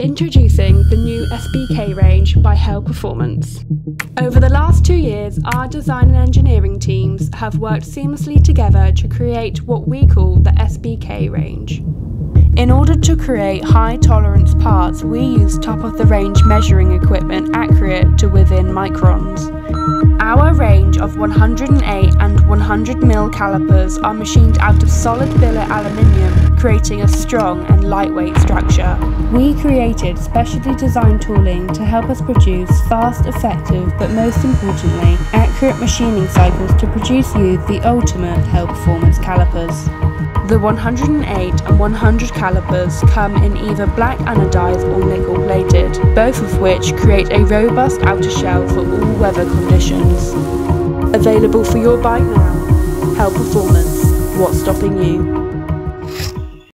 Introducing the new SBK range by HEL Performance. Over the last 2 years, our design and engineering teams have worked seamlessly together to create what we call the SBK range. In order to create high tolerance parts, we use top-of-the-range measuring equipment accurate to within microns. Our range of 108 and 100 mm calipers are machined out of solid billet aluminium, creating a strong and lightweight structure. We created specially designed tooling to help us produce fast, effective, but most importantly, accurate machining cycles to produce you the ultimate HEL Performance calipers. The 108 and 100 calipers come in either black anodized or nickel plated, both of which create a robust outer shell for all weather conditions. Available for your buy now. HEL Performance. What's stopping you?